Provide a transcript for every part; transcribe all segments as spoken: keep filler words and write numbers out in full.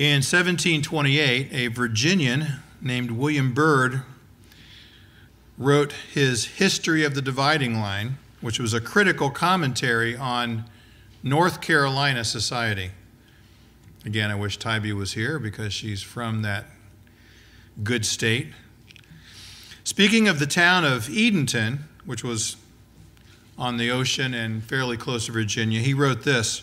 In seventeen twenty-eight, a Virginian named William Byrd wrote his History of the Dividing Line, which was a critical commentary on North Carolina society. Again, I wish Tybee was here because she's from that good state. Speaking of the town of Edenton, which was on the ocean and fairly close to Virginia, he wrote this: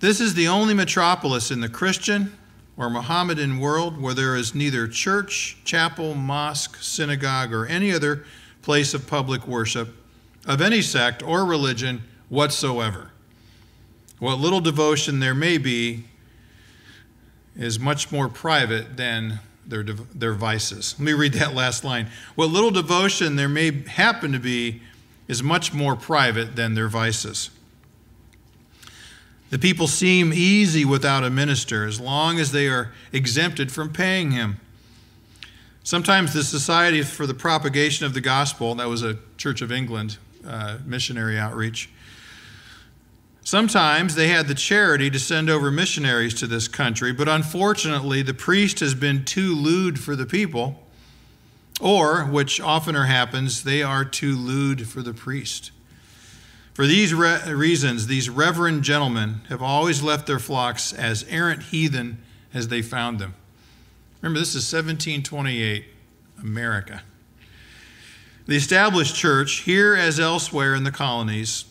"This is the only metropolis in the Christian or Mohammedan world where there is neither church, chapel, mosque, synagogue, or any other place of public worship of any sect or religion whatsoever. What little devotion there may be is much more private than their, their vices." Let me read that last line. "What little devotion there may happen to be is much more private than their vices. The people seem easy without a minister as long as they are exempted from paying him. Sometimes the Society for the Propagation of the Gospel," that was a Church of England uh, missionary outreach, "sometimes they had the charity to send over missionaries to this country, but unfortunately the priest has been too lewd for the people, or, which oftener happens, they are too lewd for the priest. For these re reasons, these reverend gentlemen have always left their flocks as errant heathen as they found them." Remember, this is seventeen twenty-eight, America. "The established church, here as elsewhere in the colonies,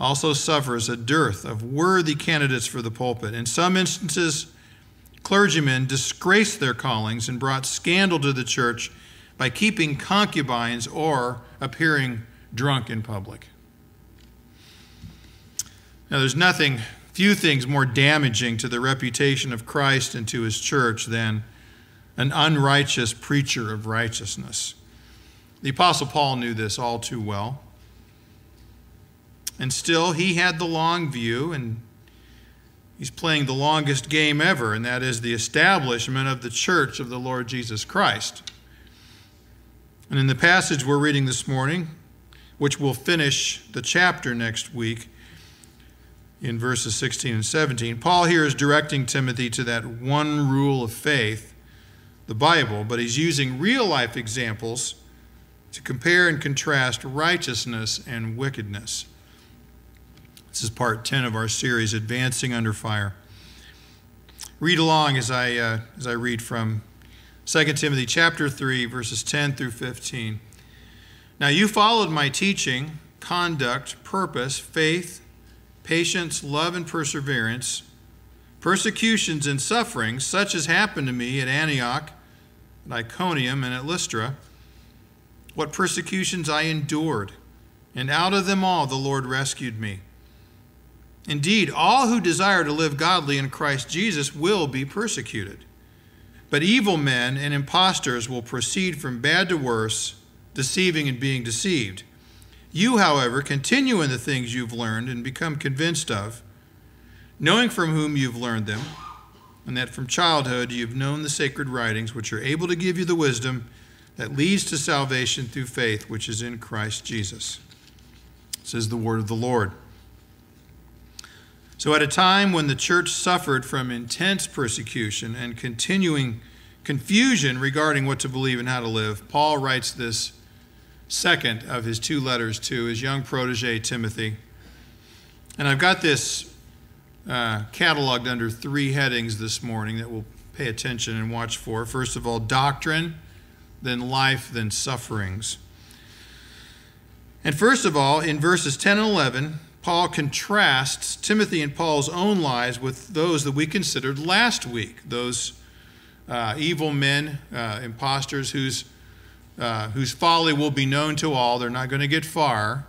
also suffers a dearth of worthy candidates for the pulpit. In some instances, clergymen disgraced their callings and brought scandal to the church by keeping concubines or appearing drunk in public." Now, there's nothing, few things more damaging to the reputation of Christ and to his church than an unrighteous preacher of righteousness. The Apostle Paul knew this all too well. And still, he had the long view, and he's playing the longest game ever, and that is the establishment of the church of the Lord Jesus Christ. And in the passage we're reading this morning, which will finish the chapter next week, in verses sixteen and seventeen, Paul here is directing Timothy to that one rule of faith, the Bible, but he's using real-life examples to compare and contrast righteousness and wickedness. This is part ten of our series, Advancing Under Fire. Read along as I, uh, as I read from Second Timothy chapter three, verses ten through fifteen. "Now you followed my teaching, conduct, purpose, faith, patience, love, and perseverance, persecutions and sufferings, such as happened to me at Antioch, at Iconium, and at Lystra, what persecutions I endured, and out of them all the Lord rescued me. Indeed, all who desire to live godly in Christ Jesus will be persecuted. But evil men and impostors will proceed from bad to worse, deceiving and being deceived. You, however, continue in the things you've learned and become convinced of, knowing from whom you've learned them, and that from childhood you've known the sacred writings, which are able to give you the wisdom that leads to salvation through faith, which is in Christ Jesus." This is the word of the Lord. So at a time when the church suffered from intense persecution and continuing confusion regarding what to believe and how to live, Paul writes this second of his two letters to his young protege, Timothy. And I've got this uh, cataloged under three headings this morning that we'll pay attention and watch for. First of all, doctrine, then life, then sufferings. And first of all, in verses ten and eleven, Paul contrasts Timothy and Paul's own lives with those that we considered last week, those uh, evil men, uh, impostors whose, uh, whose folly will be known to all. They're not going to get far.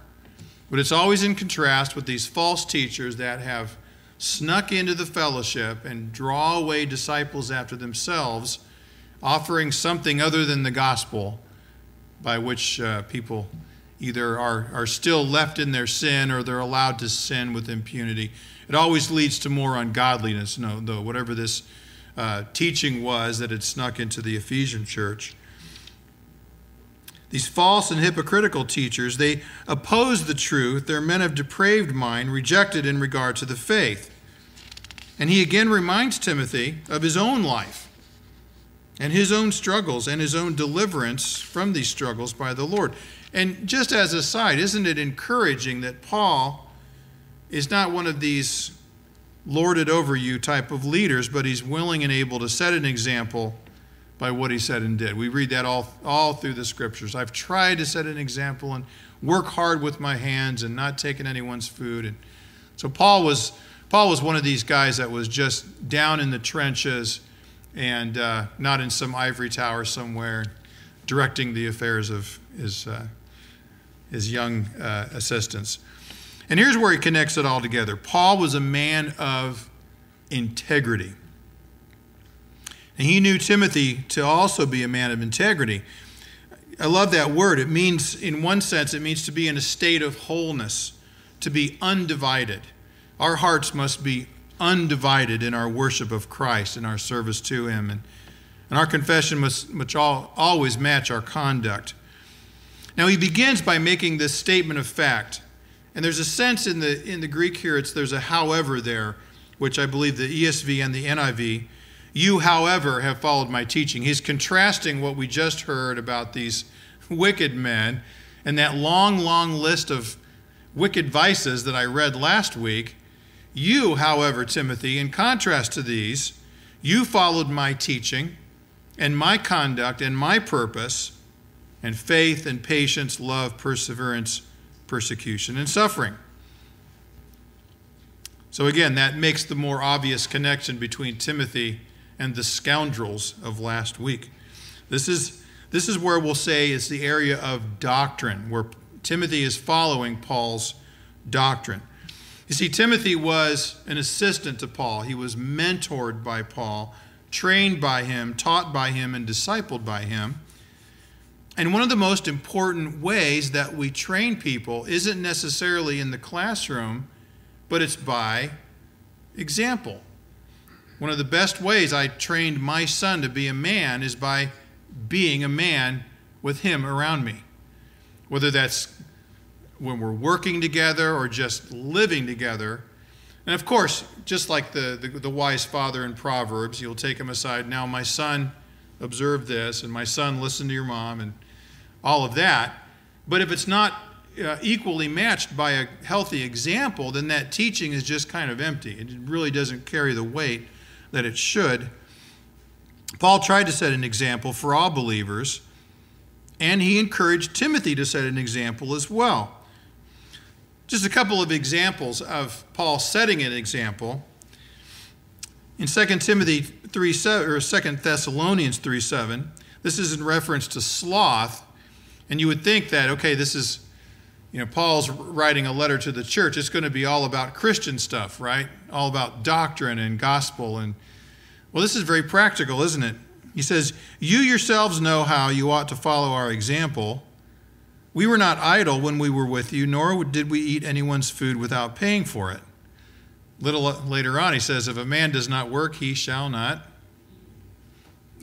But it's always in contrast with these false teachers that have snuck into the fellowship and draw away disciples after themselves, offering something other than the gospel by which uh, people either are, are still left in their sin or they're allowed to sin with impunity. It always leads to more ungodliness, no, though, whatever this uh, teaching was that had snuck into the Ephesian church. These false and hypocritical teachers, they oppose the truth. They're men of depraved mind, rejected in regard to the faith. And he again reminds Timothy of his own life and his own struggles and his own deliverance from these struggles by the Lord. And just as a side, isn't it encouraging that Paul is not one of these lorded over you type of leaders, but he's willing and able to set an example by what he said and did. We read that all, all through the scriptures. I've tried to set an example and work hard with my hands and not taking anyone's food. And so Paul was, Paul was one of these guys that was just down in the trenches and uh, not in some ivory tower somewhere, directing the affairs of his, uh, his young uh, assistants. And here's where he connects it all together. Paul was a man of integrity. And he knew Timothy to also be a man of integrity. I love that word. It means, in one sense, it means to be in a state of wholeness, to be undivided. Our hearts must be undivided in our worship of Christ, in our service to him. And, and our confession must, must all, always match our conduct. Now, he begins by making this statement of fact. And there's a sense in the, in the Greek here, it's, there's a however there, which I believe the E S V and the N I V, you, however, have followed my teaching. He's contrasting what we just heard about these wicked men and that long, long list of wicked vices that I read last week. You, however, Timothy, in contrast to these, you followed my teaching and my conduct and my purpose and faith and patience, love, perseverance, persecution, and suffering. So again, that makes the more obvious connection between Timothy and the scoundrels of last week. This is, this is where we'll say is the area of doctrine, where Timothy is following Paul's doctrine. You see, Timothy was an assistant to Paul. He was mentored by Paul, trained by him, taught by him, and discipled by him. And one of the most important ways that we train people isn't necessarily in the classroom, but it's by example. One of the best ways I trained my son to be a man is by being a man with him around me. Whether that's when we're working together or just living together. And of course, just like the, the, the wise father in Proverbs, you'll take him aside. Now, my son, observe this, and my son, listen to your mom, and all of that. But if it's not uh, equally matched by a healthy example, then that teaching is just kind of empty. It really doesn't carry the weight that it should. Paul tried to set an example for all believers, and he encouraged Timothy to set an example as well. Just a couple of examples of Paul setting an example. In Second Timothy three, or Second Thessalonians three seven, this is in reference to sloth, and you would think that, okay, this is, you know, Paul's writing a letter to the church. It's going to be all about Christian stuff, right? All about doctrine and gospel. And, well, this is very practical, isn't it? He says, you yourselves know how you ought to follow our example. We were not idle when we were with you, nor did we eat anyone's food without paying for it. Little later on, he says, if a man does not work, he shall not.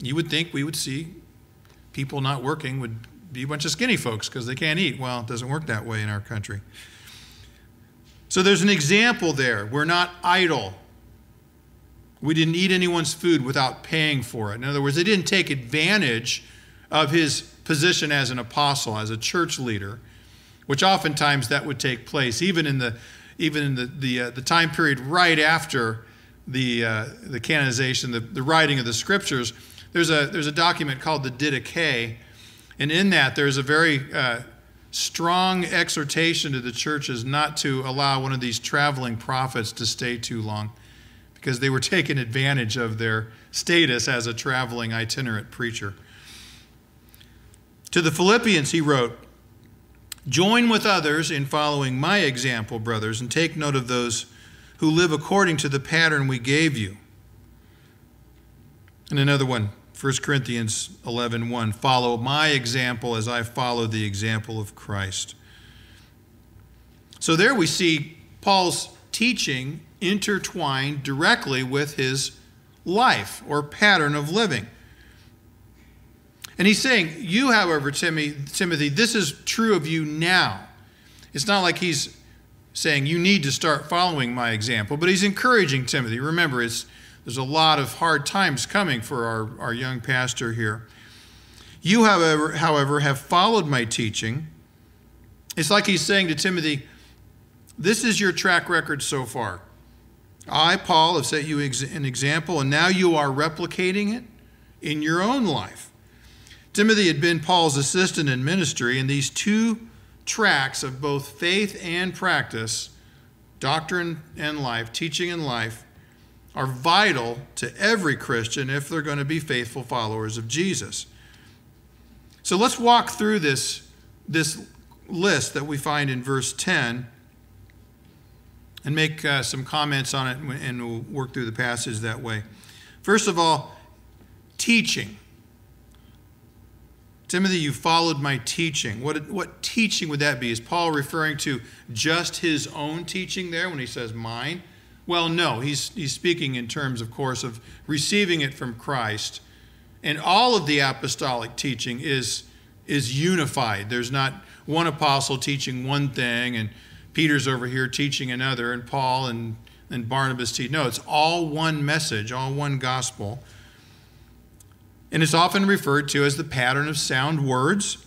You would think we would see people not working would be a bunch of skinny folks because they can't eat. Well, it doesn't work that way in our country. So there's an example there. We're not idle. We didn't eat anyone's food without paying for it. In other words, they didn't take advantage of his position as an apostle, as a church leader, which oftentimes that would take place, even in the, even in the, the, uh, the time period right after the, uh, the canonization, the, the writing of the scriptures. There's a, there's a document called the Didache, and in that, there's a very uh, strong exhortation to the churches not to allow one of these traveling prophets to stay too long because they were taking advantage of their status as a traveling itinerant preacher. To the Philippians, he wrote, join with others in following my example, brothers, and take note of those who live according to the pattern we gave you. And another one. First Corinthians eleven one, follow my example as I follow the example of Christ. So there we see Paul's teaching intertwined directly with his life or pattern of living. And he's saying, you, however, Timmy, Timothy, this is true of you now. It's not like he's saying you need to start following my example, but he's encouraging Timothy. Remember, it's, there's a lot of hard times coming for our, our young pastor here. You, however, however, have followed my teaching. It's like he's saying to Timothy, this is your track record so far. I, Paul, have set you an example, and now you are replicating it in your own life. Timothy had been Paul's assistant in ministry, and these two tracks of both faith and practice, doctrine and life, teaching and life, are vital to every Christian if they're going to be faithful followers of Jesus. So let's walk through this, this list that we find in verse ten and make uh, some comments on it, and, and we'll work through the passage that way. First of all, teaching. Timothy, you followed my teaching. What, what teaching would that be? Is Paul referring to just his own teaching there when he says mine? Well, no. He's, he's speaking in terms, of course, of receiving it from Christ. And all of the apostolic teaching is, is unified. There's not one apostle teaching one thing and Peter's over here teaching another and Paul and, and Barnabas teach. No, it's all one message, all one gospel. And it's often referred to as the pattern of sound words,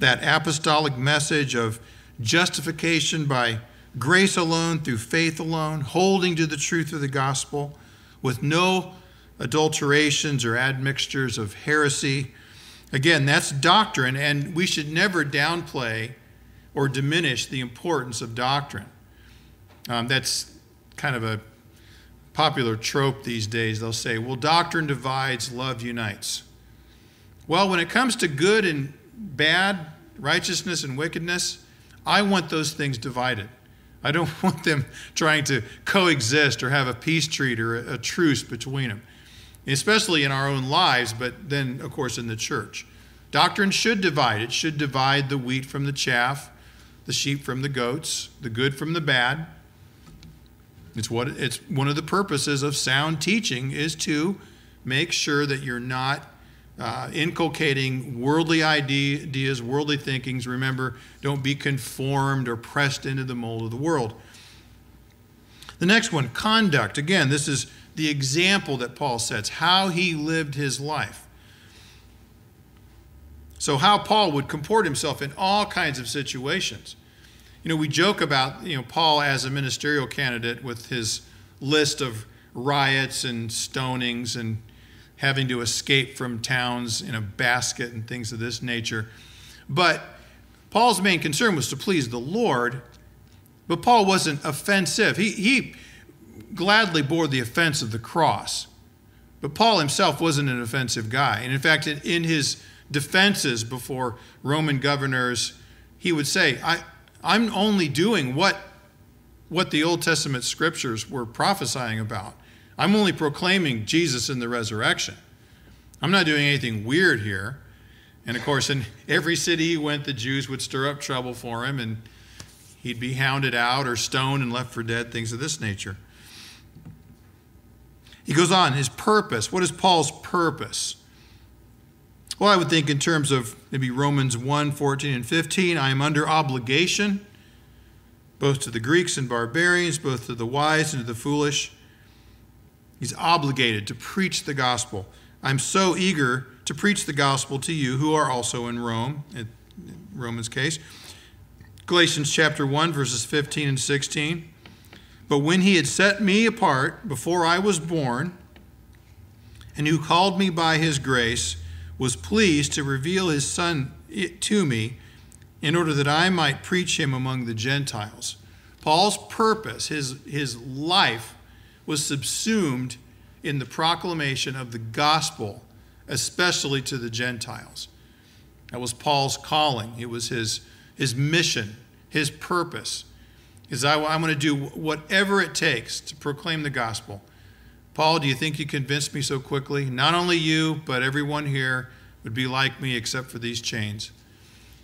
that apostolic message of justification by grace alone, through faith alone, holding to the truth of the gospel with no adulterations or admixtures of heresy. Again, that's doctrine, and we should never downplay or diminish the importance of doctrine. Um, that's kind of a popular trope these days. They'll say, well, doctrine divides, love unites. Well, when it comes to good and bad, righteousness and wickedness, I want those things divided. I don't want them trying to coexist or have a peace treaty or a, a truce between them, especially in our own lives, but then, of course, in the church. Doctrine should divide. It should divide the wheat from the chaff, the sheep from the goats, the good from the bad. It's, what, it's one of the purposes of sound teaching is to make sure that you're not uh, inculcating worldly ideas, worldly thinkings. Remember, don't be conformed or pressed into the mold of the world. The next one, conduct. Again, this is the example that Paul sets, how he lived his life. So how Paul would comport himself in all kinds of situations. You know, we joke about, you know, Paul as a ministerial candidate with his list of riots and stonings and having to escape from towns in a basket and things of this nature. But Paul's main concern was to please the Lord, but Paul wasn't offensive. He, he gladly bore the offense of the cross, but Paul himself wasn't an offensive guy. And in fact, in, in his defenses before Roman governors, he would say, I... I'm only doing what, what the Old Testament scriptures were prophesying about. I'm only proclaiming Jesus in the resurrection. I'm not doing anything weird here. And of course, in every city he went, the Jews would stir up trouble for him, and he'd be hounded out or stoned and left for dead, things of this nature. He goes on, his purpose. What is Paul's purpose? Well, I would think in terms of maybe Romans one, fourteen, and fifteen, I am under obligation, both to the Greeks and barbarians, both to the wise and to the foolish. He's obligated to preach the gospel. I'm so eager to preach the gospel to you who are also in Rome, in Romans' case. Galatians chapter one, verses fifteen and sixteen. But when he had set me apart before I was born, and who called me by his grace, was pleased to reveal his son to me in order that I might preach him among the Gentiles. Paul's purpose, his, his life, was subsumed in the proclamation of the gospel, especially to the Gentiles. That was Paul's calling. It was his, his mission, his purpose. Is I, I'm going to do whatever it takes to proclaim the gospel. Paul, do you think you convinced me so quickly? Not only you, but everyone here would be like me except for these chains.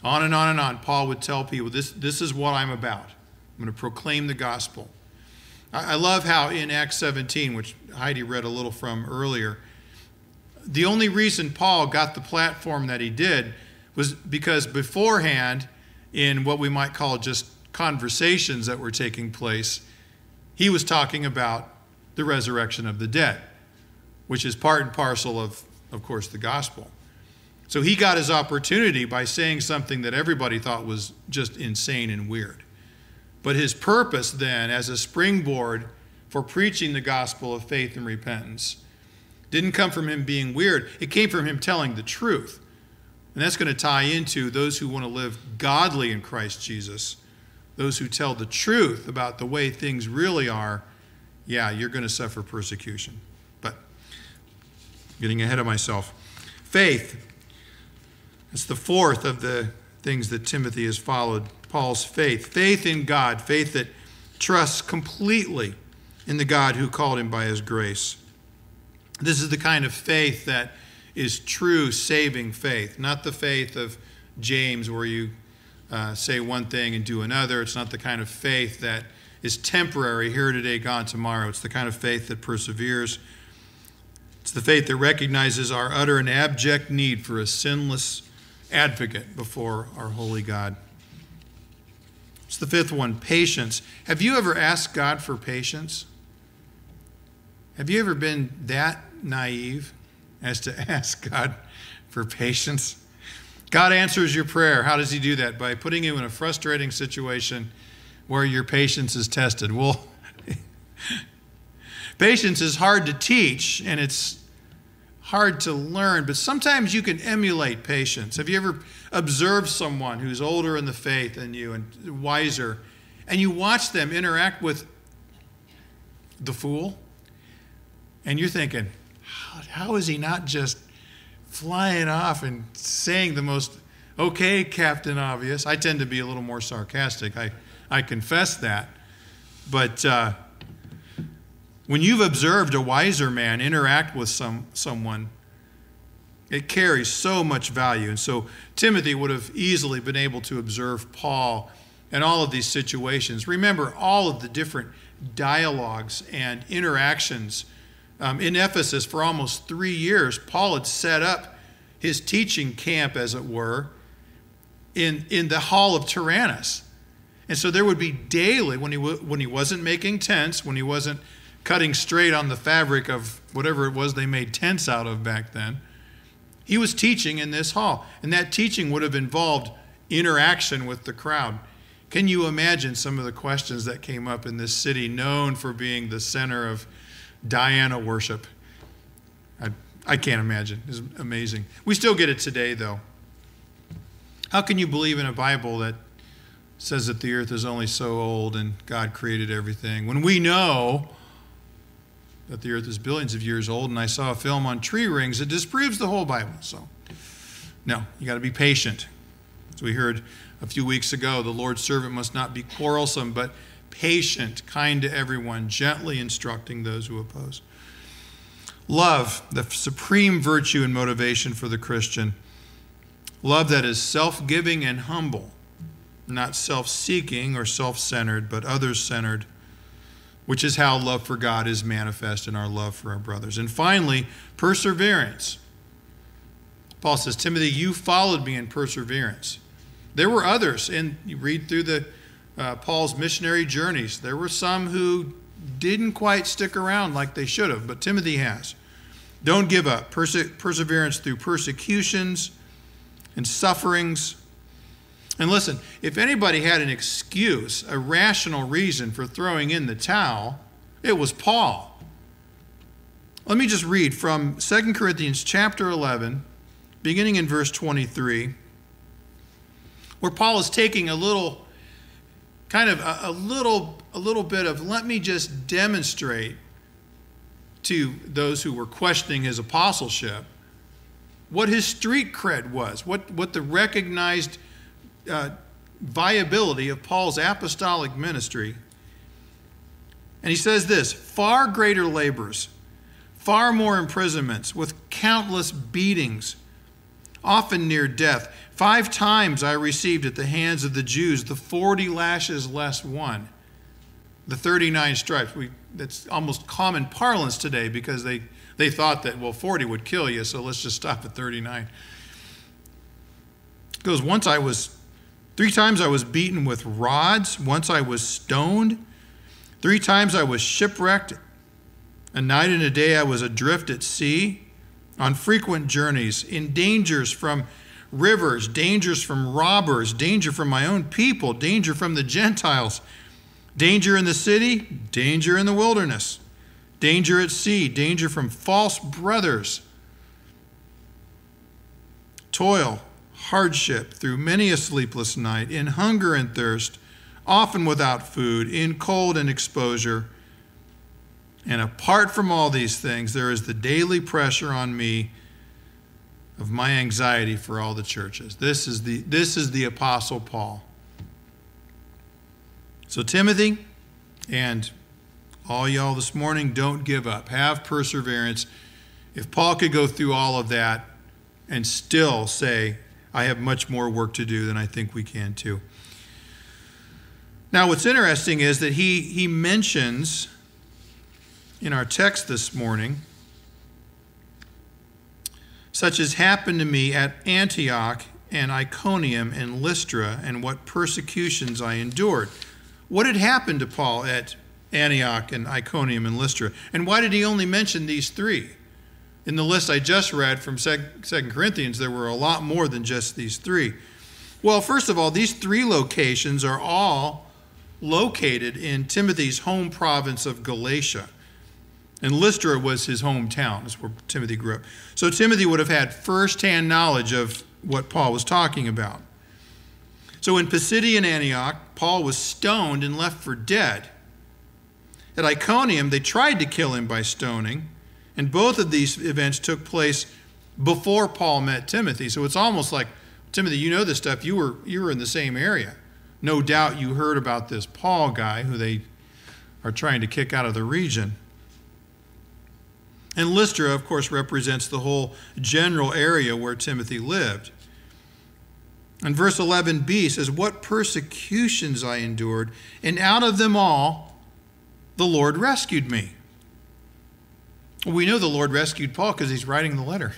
On and on and on, Paul would tell people, this, this is what I'm about. I'm going to proclaim the gospel. I, I love how in Acts seventeen, which Heidi read a little from earlier, the only reason Paul got the platform that he did was because beforehand, in what we might call just conversations that were taking place, he was talking about the resurrection of the dead, which is part and parcel of, of course, the gospel. So he got his opportunity by saying something that everybody thought was just insane and weird. But his purpose then, as a springboard for preaching the gospel of faith and repentance, didn't come from him being weird. It came from him telling the truth. And that's going to tie into those who want to live godly in Christ Jesus, those who tell the truth about the way things really are. Yeah, you're going to suffer persecution. But getting ahead of myself. Faith. It's the fourth of the things that Timothy has followed. Paul's faith. Faith in God. Faith that trusts completely in the God who called him by his grace. This is the kind of faith that is true saving faith, not the faith of James where you uh, say one thing and do another. It's not the kind of faith that is temporary, here today, gone tomorrow. It's the kind of faith that perseveres. It's the faith that recognizes our utter and abject need for a sinless advocate before our holy God. It's the fifth one, patience. Have you ever asked God for patience? Have you ever been that naive as to ask God for patience? God answers your prayer. How does he do that? By putting you in a frustrating situation where your patience is tested. Well, patience is hard to teach and it's hard to learn, but sometimes you can emulate patience. Have you ever observed someone who's older in the faith than you and wiser, and you watch them interact with the fool? And you're thinking, how, how is he not just flying off and saying the most, okay, Captain Obvious? I tend to be a little more sarcastic. I, I confess that. But uh, when you've observed a wiser man interact with some, someone, it carries so much value. And so Timothy would have easily been able to observe Paul in all of these situations. Remember all of the different dialogues and interactions. Um, in Ephesus, for almost three years, Paul had set up his teaching camp, as it were, in, in the hall of Tyrannus. And so there would be daily, when he, when he wasn't making tents, when he wasn't cutting straight on the fabric of whatever it was they made tents out of back then, he was teaching in this hall. And that teaching would have involved interaction with the crowd. Can you imagine some of the questions that came up in this city known for being the center of Diana worship? I, I can't imagine. It's amazing. We still get it today, though. How can you believe in a Bible that says that the earth is only so old and God created everything, when we know that the earth is billions of years old? And I saw a film on tree rings that disproves the whole Bible. So, no, you got to be patient. As we heard a few weeks ago, the Lord's servant must not be quarrelsome, but patient, kind to everyone, gently instructing those who oppose. Love, the supreme virtue and motivation for the Christian. Love that is self-giving and humble, not self-seeking or self-centered, but others-centered, which is how love for God is manifest in our love for our brothers. And finally, perseverance. Paul says, Timothy, you followed me in perseverance. There were others, and you read through the Uh, Paul's missionary journeys. There were some who didn't quite stick around like they should have, but Timothy has. Don't give up. Perse perseverance through persecutions and sufferings. And listen, if anybody had an excuse, a rational reason for throwing in the towel, it was Paul. Let me just read from Second Corinthians chapter eleven, beginning in verse twenty-three, where Paul is taking a little kind of a, a little a little bit of, let me just demonstrate to those who were questioning his apostleship what his street cred was, what, what the recognized uh, viability of Paul's apostolic ministry. And he says this, far greater labors, far more imprisonments, with countless beatings, often near death. Five times I received at the hands of the Jews the forty lashes less one, the thirty-nine stripes. We, that's almost common parlance today because they, they thought that, well, forty would kill you, so let's just stop at thirty-nine. It goes, once I was Three times I was beaten with rods. Once I was stoned. Three times I was shipwrecked. A night and a day I was adrift at sea, on frequent journeys, in dangers from rivers, dangers from robbers, danger from my own people, danger from the Gentiles, danger in the city, danger in the wilderness, danger at sea, danger from false brothers, toil, hardship, through many a sleepless night, in hunger and thirst, often without food, in cold and exposure. And apart from all these things, there is the daily pressure on me of my anxiety for all the churches. This is the, this is the Apostle Paul. So Timothy and all y'all this morning, don't give up. Have perseverance. If Paul could go through all of that and still say, I have much more work to do, than I think we can too. Now what's interesting is that he, he mentions... in our text this morning, such as happened to me at Antioch and Iconium and Lystra, and what persecutions I endured. What had happened to Paul at Antioch and Iconium and Lystra? And why did he only mention these three? In the list I just read from Second Corinthians, there were a lot more than just these three. Well, first of all, these three locations are all located in Timothy's home province of Galatia. And Lystra was his hometown. That's where Timothy grew up. So Timothy would have had firsthand knowledge of what Paul was talking about. So in Pisidian Antioch, Paul was stoned and left for dead. At Iconium, they tried to kill him by stoning. And both of these events took place before Paul met Timothy. So it's almost like, Timothy, you know this stuff. You were, you were in the same area. No doubt you heard about this Paul guy who they are trying to kick out of the region. And Lystra, of course, represents the whole general area where Timothy lived. And verse eleven b says, what persecutions I endured, and out of them all the Lord rescued me. We know the Lord rescued Paul because he's writing the letter.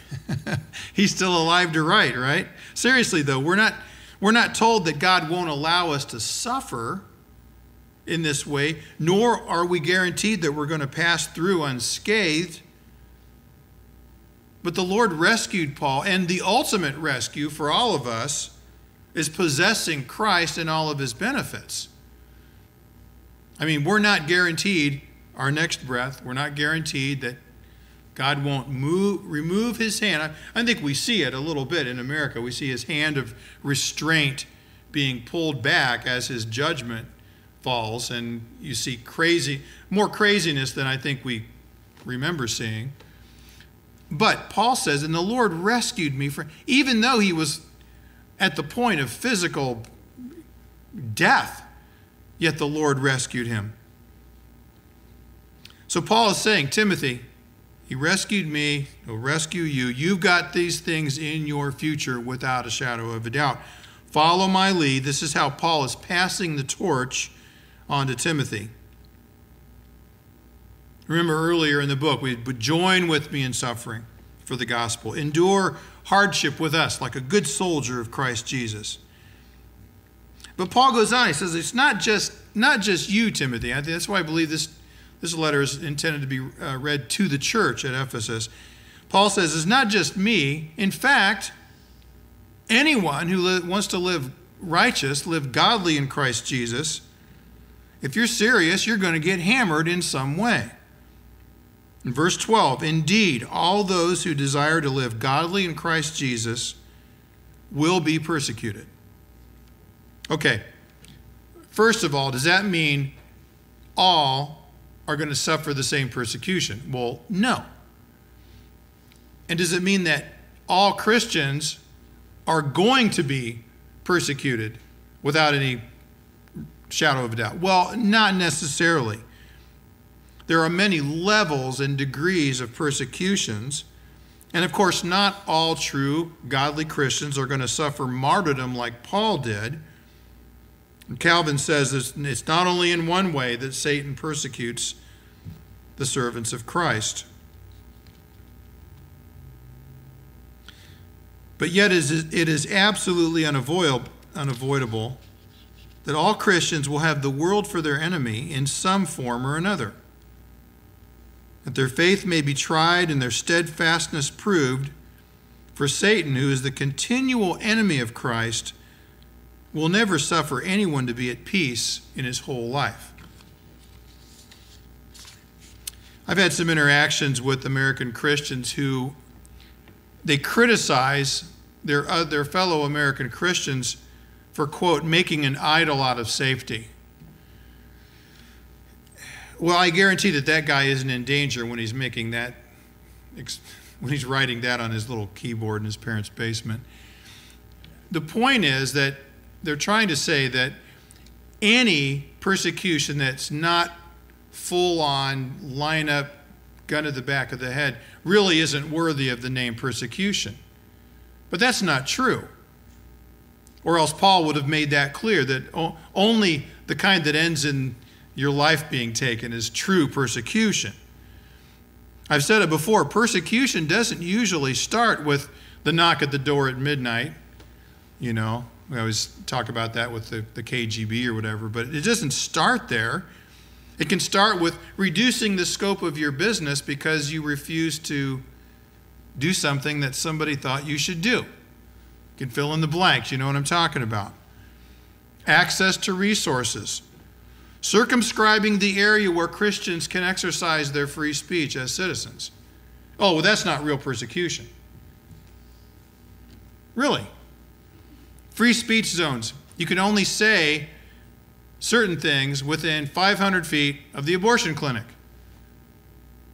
He's still alive to write, right? Seriously, though, we're not, we're not told that God won't allow us to suffer in this way, nor are we guaranteed that we're going to pass through unscathed. But the Lord rescued Paul, and the ultimate rescue for all of us is possessing Christ and all of his benefits. I mean, we're not guaranteed our next breath. We're not guaranteed that God won't move, remove his hand. I, I think we see it a little bit in America. We see his hand of restraint being pulled back as his judgment falls, and you see crazy, more craziness than I think we remember seeing. But Paul says, and the Lord rescued me, from, even though he was at the point of physical death, yet the Lord rescued him. So Paul is saying, Timothy, he rescued me, he'll rescue you. You've got these things in your future without a shadow of a doubt. Follow my lead. This is how Paul is passing the torch on to Timothy. Remember earlier in the book, we join with me in suffering for the gospel. Endure hardship with us like a good soldier of Christ Jesus. But Paul goes on. He says, it's not just, not just you, Timothy. I think that's why I believe this, this letter is intended to be uh, read to the church at Ephesus. Paul says, it's not just me. In fact, anyone who wants to live righteous, live godly in Christ Jesus, if you're serious, you're going to get hammered in some way. In verse twelve, indeed, all those who desire to live godly in Christ Jesus will be persecuted. Okay, first of all, does that mean all are going to suffer the same persecution? Well, no. And does it mean that all Christians are going to be persecuted without any shadow of a doubt? Well, not necessarily. There are many levels and degrees of persecutions. And of course, not all true godly Christians are going to suffer martyrdom like Paul did. And Calvin says it's not only in one way that Satan persecutes the servants of Christ. But yet it is absolutely unavoidable unavoidable that all Christians will have the world for their enemy in some form or another, that their faith may be tried and their steadfastness proved, for Satan, who is the continual enemy of Christ, will never suffer anyone to be at peace in his whole life. I've had some interactions with American Christians who, they criticize their, uh, their fellow American Christians for, quote, making an idol out of safety. Well, I guarantee that that guy isn't in danger when he's making that, when he's writing that on his little keyboard in his parents' basement. The point is that they're trying to say that any persecution that's not full-on line-up, gun to the back of the head, really isn't worthy of the name persecution. But that's not true. Or else Paul would have made that clear, that only the kind that ends in your life being taken is true persecution. I've said it before, persecution doesn't usually start with the knock at the door at midnight. You know, we always talk about that with the, the K G B or whatever, but it doesn't start there. It can start with reducing the scope of your business because you refuse to do something that somebody thought you should do. You can fill in the blanks, you know what I'm talking about. Access to resources. Circumscribing the area where Christians can exercise their free speech as citizens. Oh, well, that's not real persecution. Really? Free speech zones. You can only say certain things within five hundred feet of the abortion clinic.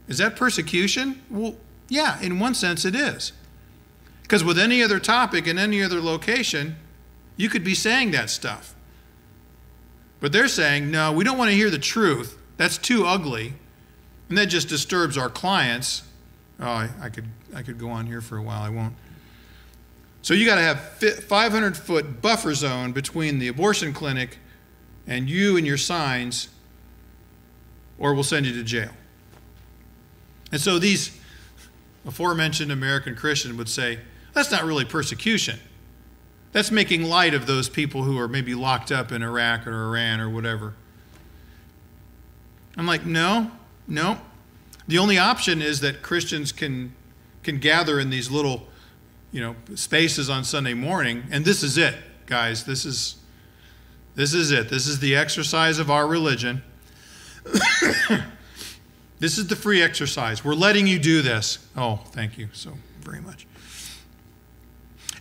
Is that persecution? Well, yeah, in one sense it is. Because with any other topic in any other location, you could be saying that stuff. But they're saying, no, we don't want to hear the truth. That's too ugly. And that just disturbs our clients. Oh, I, I could, I could go on here for a while. I won't. So you got to have five hundred foot buffer zone between the abortion clinic and you and your signs, or we'll send you to jail. And so these aforementioned American Christians would say, that's not really persecution. That's making light of those people who are maybe locked up in Iraq or Iran or whatever. I'm like, no, no. The only option is that Christians can, can gather in these little, you know, spaces on Sunday morning, and this is it, guys. This is... This is it. This is the exercise of our religion. This is the free exercise. We're letting you do this. Oh, thank you so very much.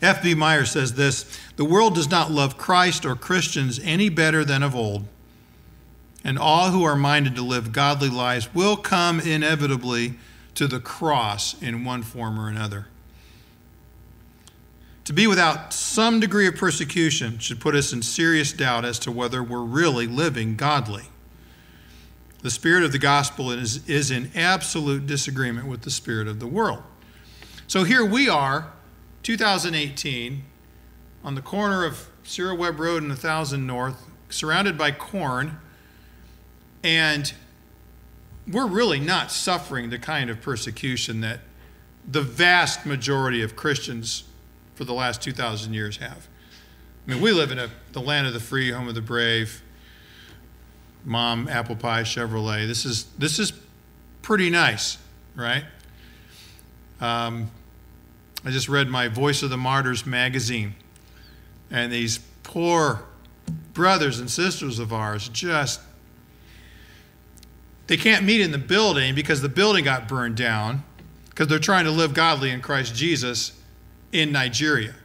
F B Meyer says this, the world does not love Christ or Christians any better than of old, and all who are minded to live godly lives will come inevitably to the cross in one form or another. To be without some degree of persecution should put us in serious doubt as to whether we're really living godly. The spirit of the gospel is, is in absolute disagreement with the spirit of the world. So here we are, two thousand eighteen, on the corner of Syra-Webb Road and one thousand North, surrounded by corn, and we're really not suffering the kind of persecution that the vast majority of Christians for the last two thousand years have. I mean, we live in a, the land of the free, home of the brave, mom, apple pie, Chevrolet. This is, this is pretty nice, right? Um, I just read my Voice of the Martyrs magazine, and these poor brothers and sisters of ours just, they can't meet in the building because the building got burned down because they're trying to live godly in Christ Jesus in Nigeria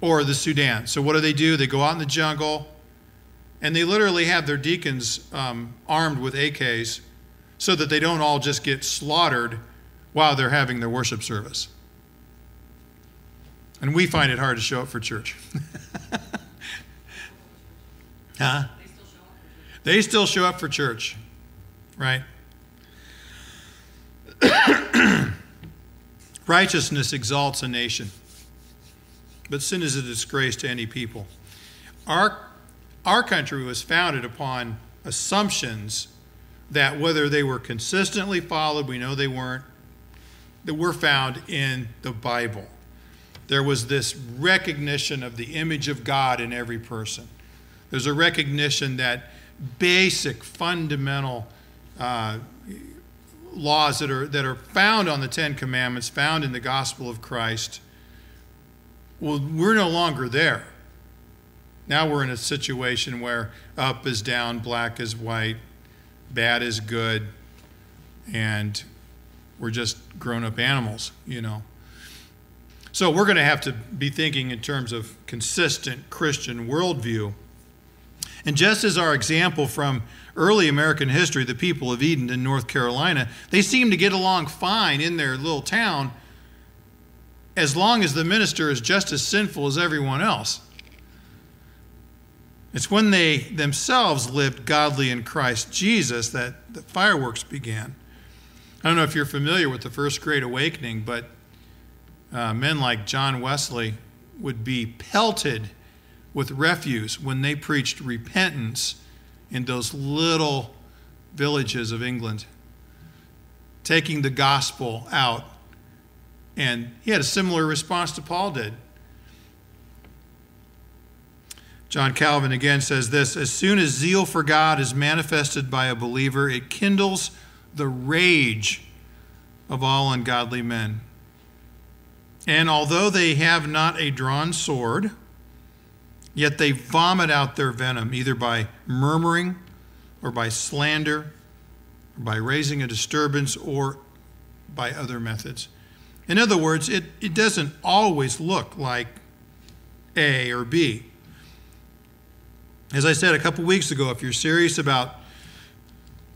or the Sudan. So what do they do? They go out in the jungle, and they literally have their deacons um, armed with A Ks so that they don't all just get slaughtered while they're having their worship service. And we find it hard to show up for church. Huh? They still show up for church, right? Righteousness exalts a nation, but sin is a disgrace to any people. Our, our country was founded upon assumptions that whether they were consistently followed, we know they weren't, that were found in the Bible. there was this recognition of the image of God in every person. There's a recognition that basic, fundamental uh, laws that are, that are found on the Ten Commandments, found in the gospel of Christ, well, we're no longer there. Now we're in a situation where up is down, black is white, bad is good, and we're just grown-up animals, you know. So we're going to have to be thinking in terms of consistent Christian worldview. And just as our example from early American history, the people of Edenton in North Carolina, they seem to get along fine in their little town as long as the minister is just as sinful as everyone else. It's when they themselves lived godly in Christ Jesus that the fireworks began. I don't know if you're familiar with the First Great Awakening, but uh, men like John Wesley would be pelted with refuse when they preached repentance in those little villages of England, taking the gospel out. And he had a similar response to Paul did. John Calvin again says this, as soon as zeal for God is manifested by a believer, it kindles the rage of all ungodly men. And although they have not a drawn sword, yet they vomit out their venom, either by murmuring or by slander, or by raising a disturbance, or by other methods. In other words, it, it doesn't always look like A or B. As I said a couple weeks ago, if you're serious about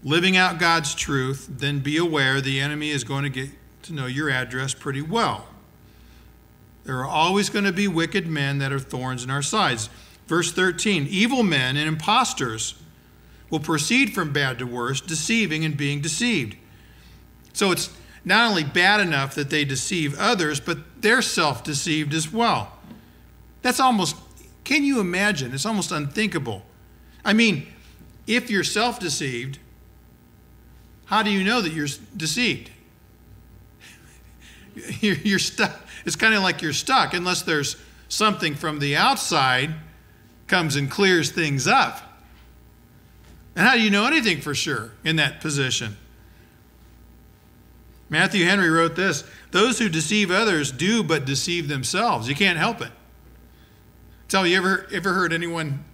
living out God's truth, then be aware the enemy is going to get to know your address pretty well. There are always going to be wicked men that are thorns in our sides. Verse thirteen, evil men and impostors will proceed from bad to worse, deceiving and being deceived. So it's not only bad enough that they deceive others, but they're self-deceived as well. That's almost, can you imagine? It's almost unthinkable. I mean, if you're self-deceived, how do you know that you're deceived? you're, you're stuck. It's kind of like you're stuck unless there's something from the outside comes and clears things up. And how do you know anything for sure in that position? Matthew Henry wrote this, those who deceive others do but deceive themselves. You can't help it. Tell me, you ever, ever heard anyone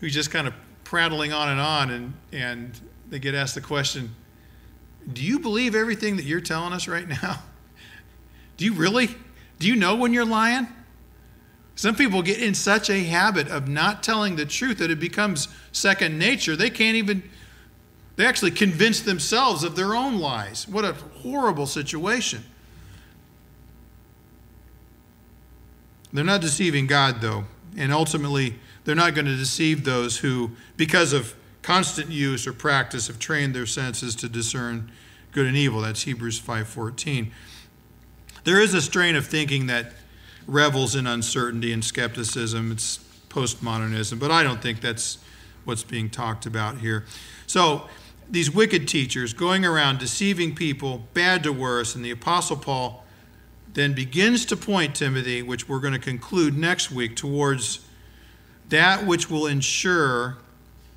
who's just kind of prattling on and on and, and they get asked the question, do you believe everything that you're telling us right now? Do you really? Do you know when you're lying? Some people get in such a habit of not telling the truth that it becomes second nature. They can't even, they actually convince themselves of their own lies. What a horrible situation. They're not deceiving God, though. And ultimately, they're not going to deceive those who, because of constant use or practice, have trained their senses to discern good and evil. That's Hebrews five fourteen. There is a strain of thinking that revels in uncertainty and skepticism. It's postmodernism, but I don't think that's what's being talked about here. So these wicked teachers going around deceiving people, bad to worse, and the Apostle Paul then begins to point Timothy, which we're going to conclude next week, towards that which will ensure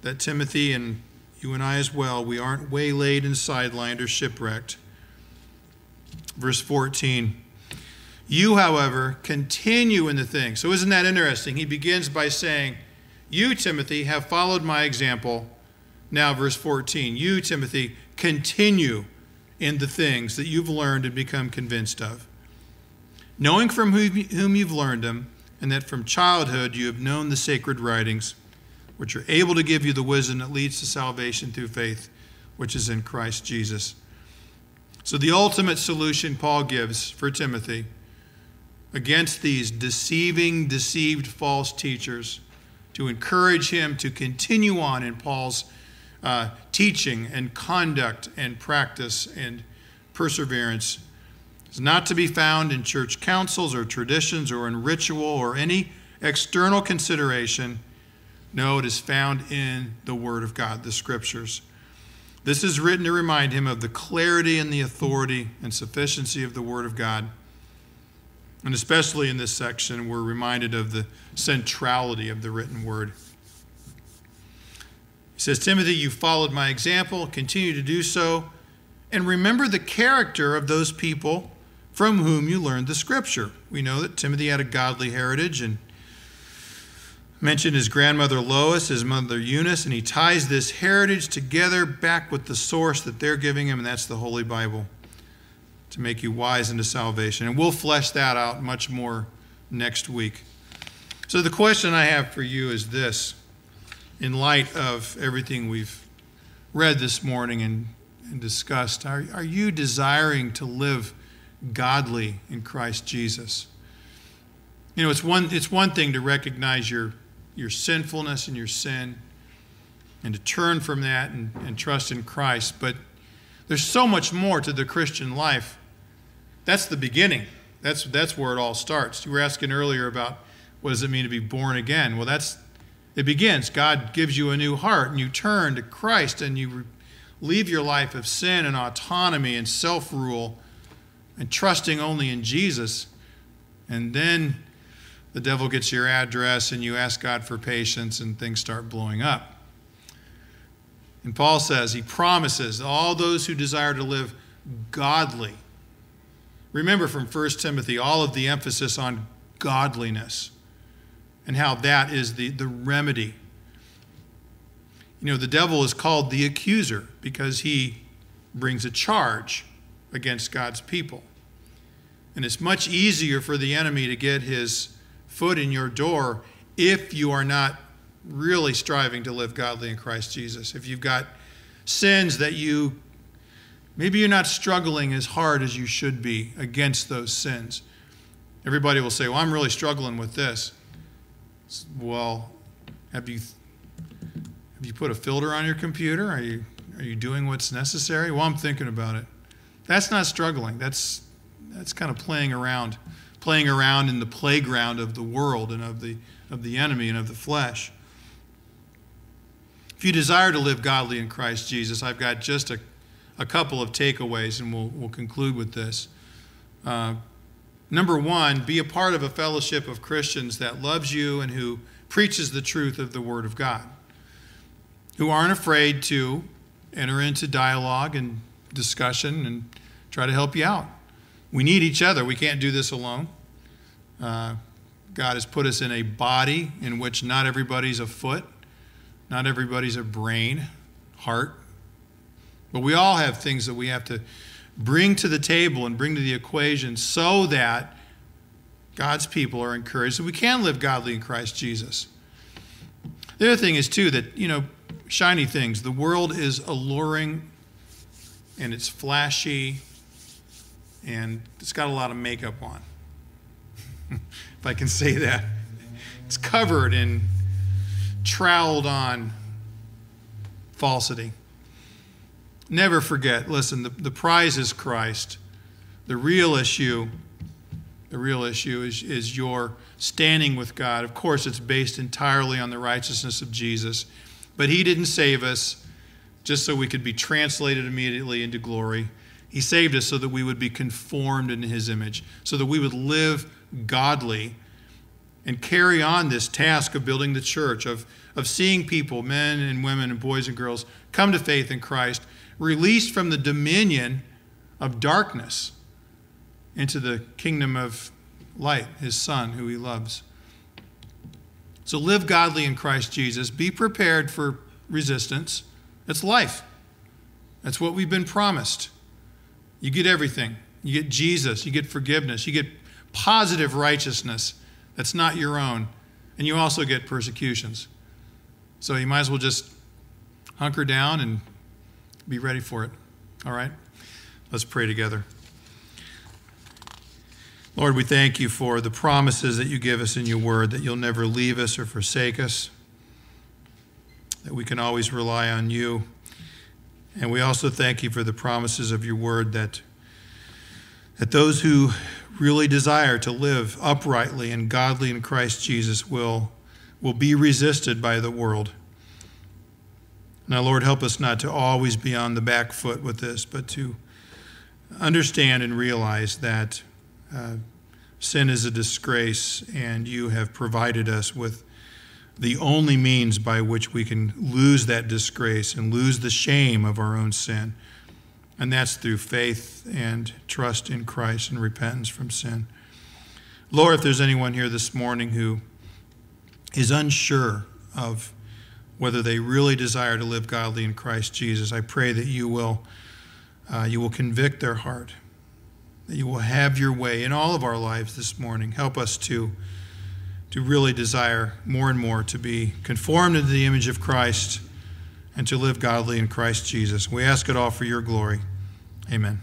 that Timothy and you and I as well, we aren't waylaid and sidelined or shipwrecked. Verse fourteen, you, however, continue in the thing. So isn't that interesting? He begins by saying, you, Timothy, have followed my example. Now, verse fourteen, you, Timothy, continue in the things that you've learned and become convinced of, knowing from whom you've learned them, and that from childhood you have known the sacred writings, which are able to give you the wisdom that leads to salvation through faith, which is in Christ Jesus. So the ultimate solution Paul gives for Timothy against these deceiving, deceived false teachers, to encourage him to continue on in Paul's uh, teaching and conduct and practice and perseverance, is not to be found in church councils or traditions or in ritual or any external consideration. No, it is found in the Word of God, the Scriptures. This is written to remind him of the clarity and the authority and sufficiency of the Word of God. And especially in this section, we're reminded of the centrality of the written word. He says, Timothy, you followed my example, continue to do so, and remember the character of those people from whom you learned the scripture. We know that Timothy had a godly heritage and mentioned his grandmother Lois, his mother Eunice, and he ties this heritage together back with the source that they're giving him, and that's the Holy Bible, to make you wise into salvation. And we'll flesh that out much more next week. So the question I have for you is this, in light of everything we've read this morning and, and discussed, are, are you desiring to live godly in Christ Jesus? You know, it's one, it's one thing to recognize your your sinfulness and your sin and to turn from that and, and trust in Christ, but there's so much more to the Christian life. That's the beginning. That's, that's where it all starts. You were asking earlier about what does it mean to be born again? Well, that's, it begins. God gives you a new heart, and you turn to Christ, and you leave your life of sin and autonomy and self-rule and trusting only in Jesus. And then the devil gets your address, and you ask God for patience, and things start blowing up. And Paul says, he promises all those who desire to live godly. Remember from First Timothy, all of the emphasis on godliness and how that is the, the remedy. You know, the devil is called the accuser because he brings a charge against God's people. And it's much easier for the enemy to get his foot in your door if you are not really striving to live godly in Christ Jesus. If you've got sins that you, maybe you're not struggling as hard as you should be against those sins. Everybody will say, well, I'm really struggling with this. Well, have you, have you put a filter on your computer? Are you, are you doing what's necessary? Well, I'm thinking about it. That's not struggling. That's, that's kind of playing around, playing around in the playground of the world and of the, of the enemy and of the flesh. If you desire to live godly in Christ Jesus, I've got just a, a couple of takeaways, and we'll, we'll conclude with this. Uh, number one, be a part of a fellowship of Christians that loves you and who preaches the truth of the Word of God, who aren't afraid to enter into dialogue and discussion and try to help you out. We need each other. We can't do this alone. Uh, God has put us in a body in which not everybody's a foot. Not everybody's a brain, heart, but we all have things that we have to bring to the table and bring to the equation so that God's people are encouraged, so we can live godly in Christ Jesus. The other thing is, too, that, you know, shiny things. The world is alluring, and it's flashy, and it's got a lot of makeup on, if I can say that. It's covered in troweled on falsity. Never forget, listen, the, the prize is Christ. The real issue, the real issue is, is your standing with God. Of course, it's based entirely on the righteousness of Jesus, but he didn't save us just so we could be translated immediately into glory. He saved us so that we would be conformed in his image, so that we would live godly and carry on this task of building the church, of, of seeing people, men and women and boys and girls, come to faith in Christ, released from the dominion of darkness into the kingdom of light, his Son, who he loves. So live godly in Christ Jesus. Be prepared for resistance. It's life. That's what we've been promised. You get everything. You get Jesus. You get forgiveness. You get positive righteousness. That's not your own. And you also get persecutions. So you might as well just hunker down and be ready for it. All right? Let's pray together. Lord, we thank you for the promises that you give us in your word, that you'll never leave us or forsake us, that we can always rely on you. And we also thank you for the promises of your word that, that those who really desire to live uprightly and godly in Christ Jesus will, will be resisted by the world. Now, Lord, help us not to always be on the back foot with this, but to understand and realize that uh, sin is a disgrace, and you have provided us with the only means by which we can lose that disgrace and lose the shame of our own sin. And that's through faith and trust in Christ and repentance from sin. Lord, if there's anyone here this morning who is unsure of whether they really desire to live godly in Christ Jesus, I pray that you will, uh, you will convict their heart, that you will have your way in all of our lives this morning. Help us to, to really desire more and more to be conformed to the image of Christ and to live godly in Christ Jesus. We ask it all for your glory. Amen.